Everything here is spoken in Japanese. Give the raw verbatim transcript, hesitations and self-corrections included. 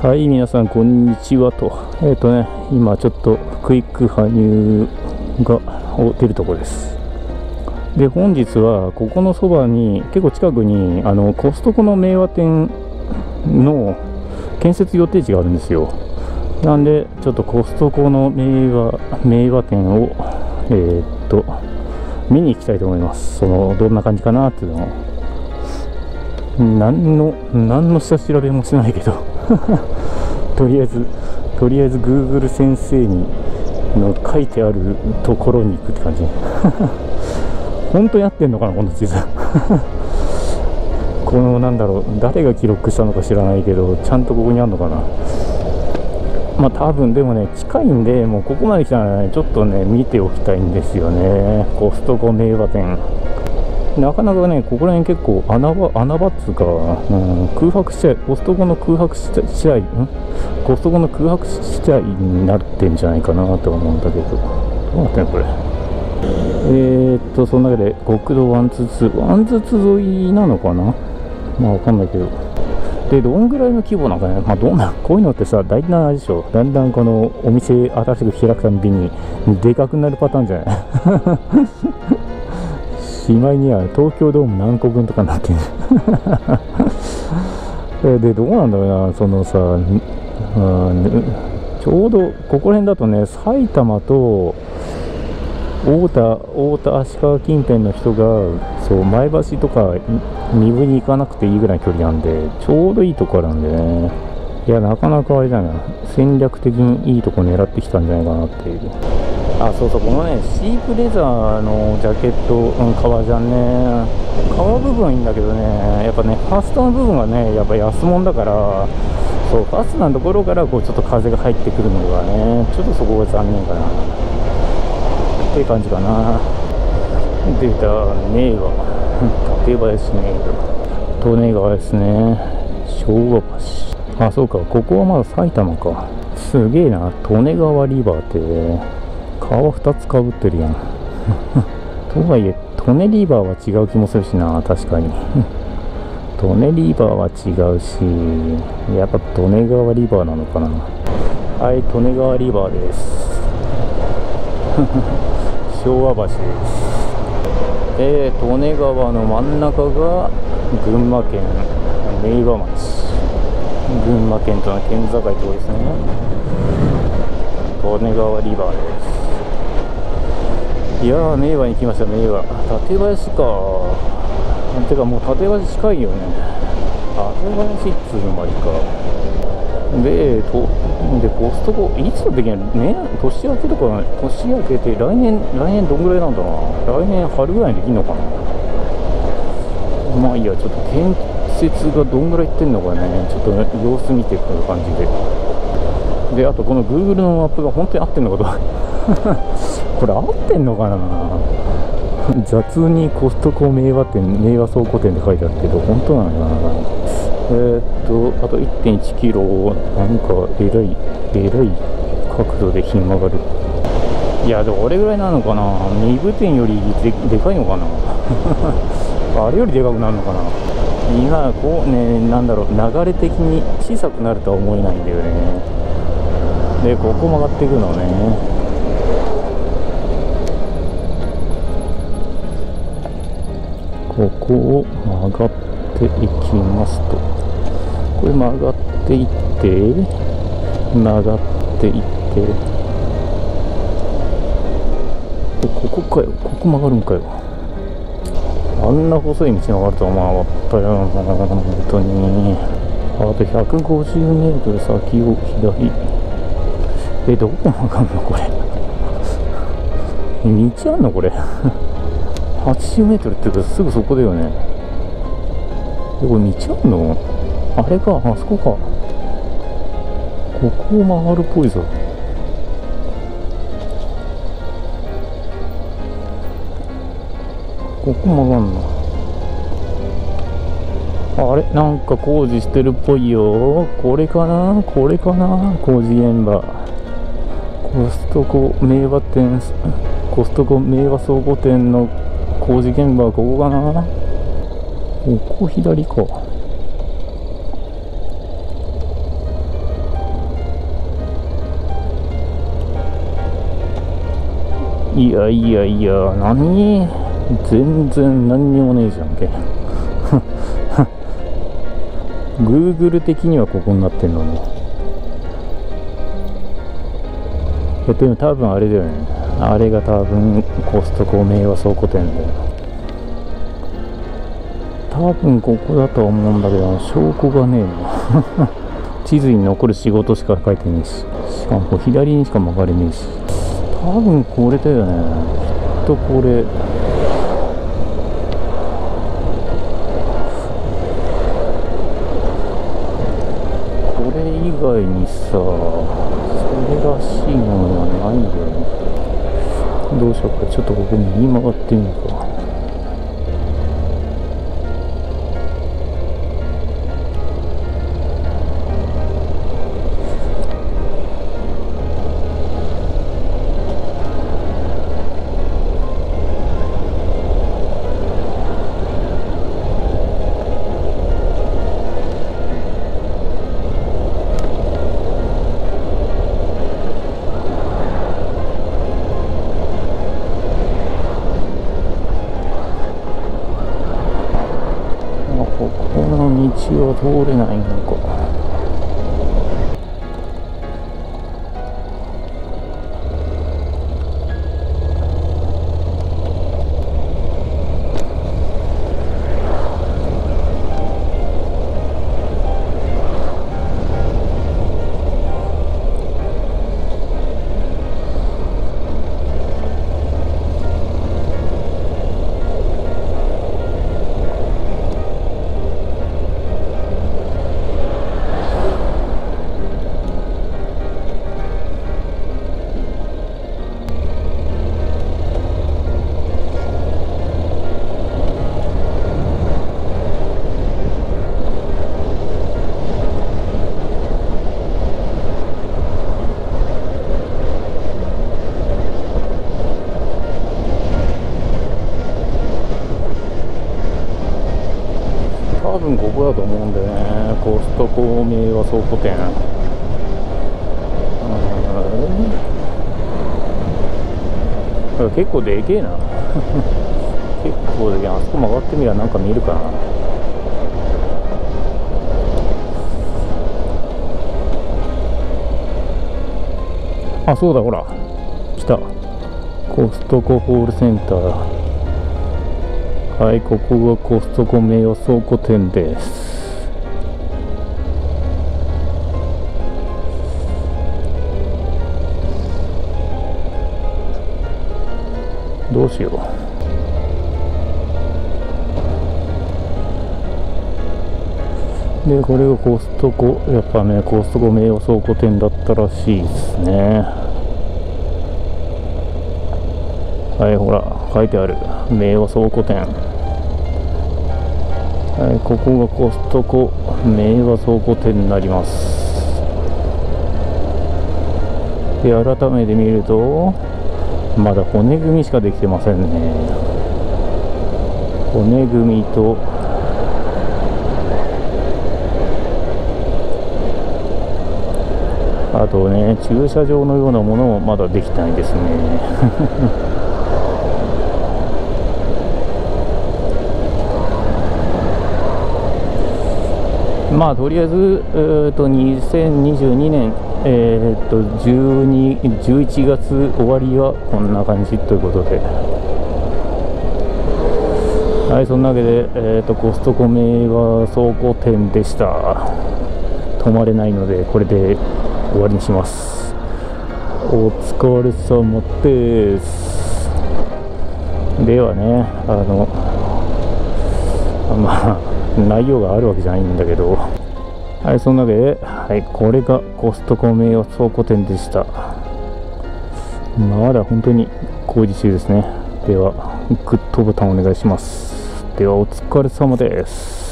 はい、皆さんこんにちはと。えっとね、今ちょっとクイック羽生がを出るところです。で、本日はここのそばに、結構近くにあのコストコの明和店の建設予定地があるんですよ。なんで、ちょっとコストコの明和、明和店を、えー、っと、見に行きたいと思います。その、どんな感じかなっていうのを。何の、何の下調べもしないけどとりあえずとりあえず Google 先生にの書いてあるところに行くって感じ本当やってんのかなこの地図このなんだろう、誰が記録したのか知らないけど、ちゃんとここにあるのかな。まあ多分でもね、近いんで、もうここまで来たらね、ちょっとね見ておきたいんですよね、コストコ明和店。なかなかね、ここら辺結構穴場、穴場っつうか、うん、空白地帯、コストコの空白地帯、んコストコの空白地帯になってんじゃないかなと思うんだけど、どうなってんのこれ。えーっと、その中で国道いちにいに、いちにい沿いなのかな、まあわかんないけど。で、どんぐらいの規模なんかね、まあどんな、こういうのってさ、大体あれでしょ、だんだんこのお店新しく開くたびに、でかくなるパターンじゃないしまいには東京ドーム何個分とかになってるで、どうなんだろうな、そのさ、うん、ちょうどここら辺だとね、埼玉と太田、太田足利近辺の人がそう前橋とか三部に行かなくていいぐらいの距離なんで、ちょうどいいとこなんでね。いや、なかなかあれだな、戦略的にいいとこ狙ってきたんじゃないかなっていう。あ、そうそう、このね、シープレザーのジャケット、うん、革じゃんね、革部分はいいんだけどね、やっぱね、ファストの部分はね、やっぱ安物だから、そう、ファストなところからこうちょっと風が入ってくるのがね、ちょっとそこが残念かなっていう感じかな。出た、名画、館林名画、利根川ですね、昭和橋。あ、そうか、ここはまだ埼玉か。すげえな、利根川リバーって。川ふたつかぶってるやんとはいえ利根リバーは違う気もするしな、確かに利根リバーは違うし、やっぱ利根川リバーなのかな。はい、利根川リバーです昭和橋です。で、利根川の真ん中が群馬県明和町、群馬県との県境ってことですね。利根川リバーです。いやー、明和に来ました、明和。館林か。てか、もう館林近いよね。館林っつうのもありか。で、とでコストコ、いつの時に、ね、年明けとか、年明けて、来年、来年どんぐらいなんだな。来年春ぐらいにできるのかな。まあいいや、ちょっと建設がどんぐらいいってんのかね、ちょっと、ね、様子見ていく感じで。で、あと、この Google のマップが本当に合ってんのかと。これ合ってんのかな雑にコストコ明和店、明和倉庫店って書いてあるけど、本当なのかな。えー、っと、あと いってんいちキロを、なんか、えらい、えらい角度でひん曲がる。いや、でも、あれぐらいなのかな。二部店より で, でかいのかなあれよりでかくなるのかな。今、こうね、なんだろう、流れ的に小さくなるとは思えないんだよね。で、ここ曲がっていくのね。ここを曲がっていきますと、これ曲がっていって曲がっていって、ここかよ、ここ曲がるんかよ。あんな細い道曲がるとは思わなかったよ本当に。あと ひゃくごじゅうメートル 先を左。え、どこ曲がるのこれ道あんのこれはちじゅうメートルって言うとすぐそこだよね。これ道あんの？あれか、あそこか。ここを曲がるっぽいぞ。ここ曲がんの。あれ、なんか工事してるっぽいよ。これかな？これかな？工事現場。コストコ明和店、コストコ明和倉庫店の工事現場はここかな。ここ左か。いやいやいや、何、全然何にもねえじゃんけGoogle 的にはここになってんのね。えっと今多分あれだよね、あれが多分コストコ名和倉庫店だよ、多分ここだと思うんだけど、証拠がねえな地図に残る仕事しか書いてねえし、しかもこう左にしか曲がれねえし、多分これだよね、きっとこれ。以外にさ、それらしいものはないんだよね。どうしようか、ちょっとここ右に曲がってみようか。道は通れないのか。ここだと思うんだよね、コストコ名和倉庫店。結構でけえな結構でけえな。あそこ曲がってみりゃなんか見えるかな。あ、そうだ、ほら来た、コストコホールセンター。はい、ここがコストコ名和倉庫店です。どうしよう。で、これがコストコ、やっぱね、コストコ名和倉庫店だったらしいですね。はい、ほら、書いてある。名和倉庫店。はい、ここがコストコ名和倉庫店になります。で、改めて見るとまだ骨組みしかできてませんね。骨組みとあとね、駐車場のようなものもまだできてないですねまあとりあえず、えー、とにせんにじゅうにねん、えー、とじゅうに、じゅういちがつ終わりはこんな感じということで、はい、そんなわけで、えー、とコストコ名和倉庫店でした。泊まれないのでこれで終わりにします。お疲れ様です。ではね、あのまあ内容があるわけじゃないんだけど、はい、そんなわけで、はい、これがコストコ名和倉庫店でした。まだ本当に工事中ですね。ではグッドボタンお願いします。ではお疲れ様です。